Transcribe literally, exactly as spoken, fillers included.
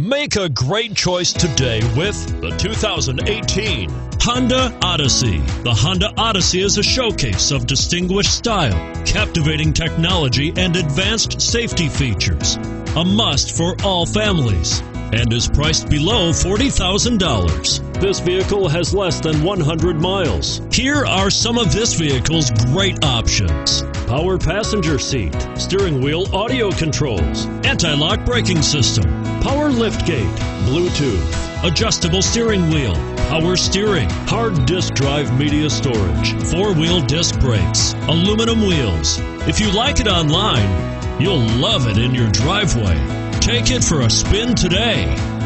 Make a great choice today with the two thousand eighteen Honda Odyssey. The Honda Odyssey is a showcase of distinguished style, captivating technology, and advanced safety features. A must for all families, and is priced below forty thousand dollars. This vehicle has less than one hundred miles. Here are some of this vehicle's great options: power passenger seat, steering wheel audio controls, anti-lock braking system, power liftgate, Bluetooth, adjustable steering wheel, power steering, hard disk drive media storage, four-wheel disc brakes, aluminum wheels. If you like it online, you'll love it in your driveway. Take it for a spin today.